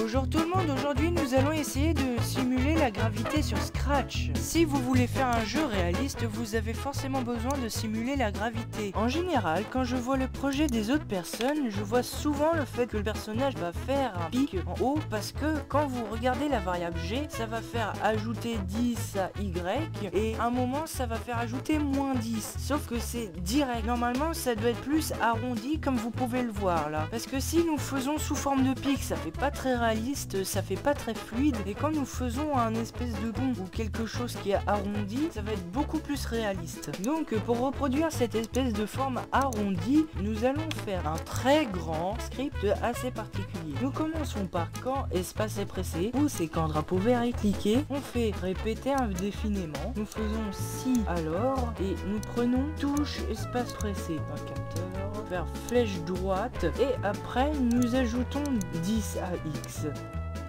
Bonjour tout le monde, aujourd'hui nous allons essayer de simuler la gravité sur Scratch. Si vous voulez faire un jeu réaliste, vous avez forcément besoin de simuler la gravité. En général, quand je vois le projet des autres personnes, je vois souvent le fait que le personnage va faire un pic en haut, parce que quand vous regardez la variable G, ça va faire ajouter 10 à Y, et à un moment ça va faire ajouter moins 10, sauf que c'est direct. Normalement ça doit être plus arrondi comme vous pouvez le voir là, parce que si nous faisons sous forme de pic, ça fait pas très réaliste, ça fait pas très fluide, et quand nous faisons un espèce de pont ou quelque chose qui est arrondi, ça va être beaucoup plus réaliste. Donc pour reproduire cette espèce de forme arrondie, nous allons faire un très grand script assez particulier. Nous commençons par quand espace est pressé, ou c'est quand drapeau vert est cliqué, on fait répéter indéfiniment, nous faisons si alors, et nous prenons touche espace pressé, un capteur, vers flèche droite, et après nous ajoutons 10 à X.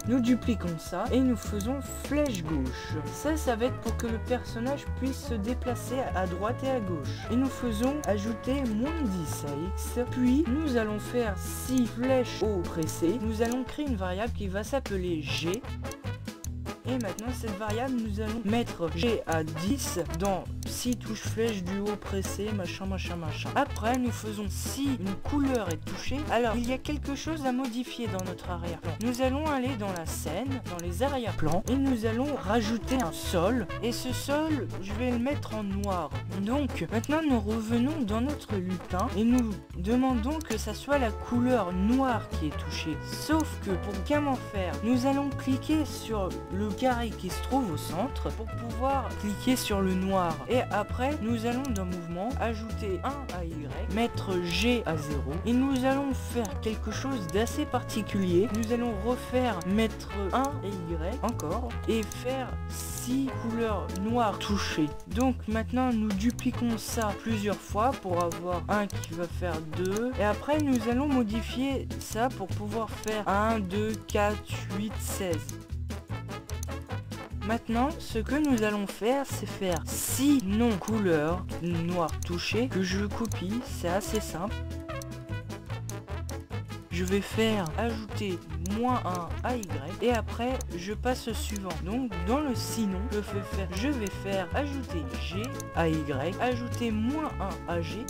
Nous dupliquons ça et nous faisons flèche gauche. Ça va être pour que le personnage puisse se déplacer à droite et à gauche. Et nous faisons ajouter moins 10 à X. Puis nous allons faire si flèche haut pressée. Nous allons créer une variable qui va s'appeler G. Et maintenant cette variable, nous allons mettre G à 10 dans si touche flèche du haut pressé machin. Après nous faisons si une couleur est touchée, alors il y a quelque chose à modifier dans notre arrière-plan. Nous allons aller dans la scène, dans les arrière-plans, et nous allons rajouter un sol, et ce sol je vais le mettre en noir. Donc maintenant nous revenons dans notre lutin et nous demandons que ça soit la couleur noire qui est touchée, sauf que pour comment faire, nous allons cliquer sur le carré qui se trouve au centre pour pouvoir cliquer sur le noir, et après nous allons dans mouvement ajouter 1 à Y, mettre G à 0, et nous allons faire quelque chose d'assez particulier. Nous allons refaire mettre 1 et Y encore et faire si couleur noire touchée. Donc maintenant nous dupliquons ça plusieurs fois pour avoir 1 qui va faire 2, et après nous allons modifier ça pour pouvoir faire 1 2 4 8 16. Maintenant, ce que nous allons faire, c'est faire si non couleur noire touchée, que je copie, c'est assez simple. Je vais faire ajouter moins 1 à Y, et après je passe au suivant. Donc dans le sinon, je vais faire ajouter G à Y, ajouter moins 1 à G.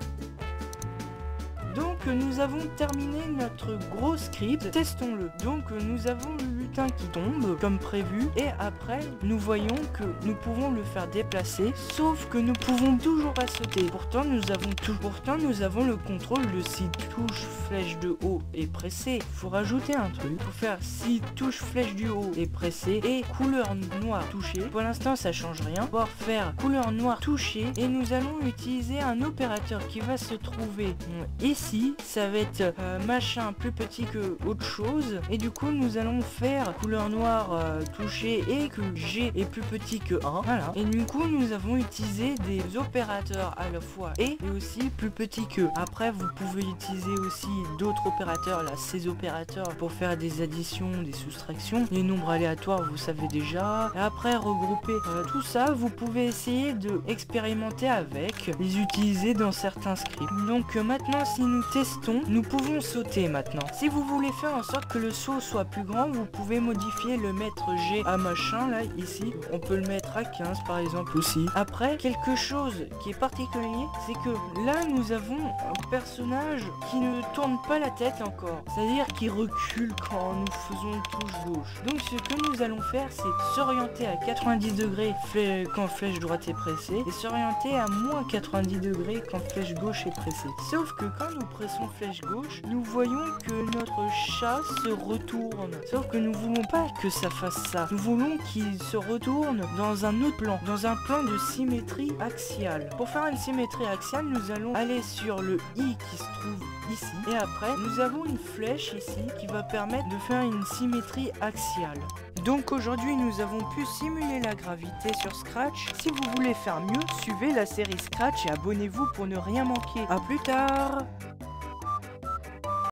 Donc nous avons terminé notre gros script, testons-le. Donc nous avons le lutin qui tombe comme prévu, et après nous voyons que nous pouvons le faire déplacer, sauf que nous pouvons toujours pas sauter. Pourtant nous avons le contrôle de si touche flèche de haut et pressé. Faut rajouter un truc pour faire si touche flèche du haut et pressé et couleur noire touchée. Pour l'instant ça change rien. Pour faire couleur noire touchée, et nous allons utiliser un opérateur qui va se trouver ici. Ça va être machin plus petit que autre chose, et du coup nous allons faire couleur noire touchée et que G est plus petit que 1, voilà. Et du coup nous avons utilisé des opérateurs à la fois et aussi plus petit que. Après vous pouvez utiliser aussi d'autres opérateurs là, ces opérateurs pour faire des additions, des soustractions, les nombres aléatoires vous savez déjà. Et après regrouper tout ça, vous pouvez essayer de expérimenter avec, les utiliser dans certains scripts. Donc maintenant si nous testons, nous pouvons sauter maintenant. Si vous voulez faire en sorte que le saut soit plus grand, vous pouvez modifier le mettre G à machin là, ici. On peut le mettre à 15 par exemple aussi. Après, quelque chose qui est particulier, c'est que là nous avons un personnage qui ne tourne pas la tête encore. C'est-à-dire qu'il recule quand nous faisons une touche gauche. Donc ce que nous allons faire, c'est s'orienter à 90 degrés quand flèche droite est pressée, et s'orienter à moins 90 degrés quand flèche gauche est pressée. Sauf que quand nous pressons flèche gauche, nous voyons que notre chat se retourne, sauf que nous voulons pas que ça fasse ça, nous voulons qu'il se retourne dans un autre plan, dans un plan de symétrie axiale. Pour faire une symétrie axiale, nous allons aller sur le I qui se trouve ici, et après nous avons une flèche ici qui va permettre de faire une symétrie axiale. Donc aujourd'hui nous avons pu simuler la gravité sur Scratch. Si vous voulez faire mieux, suivez la série Scratch et abonnez-vous pour ne rien manquer. A plus tard.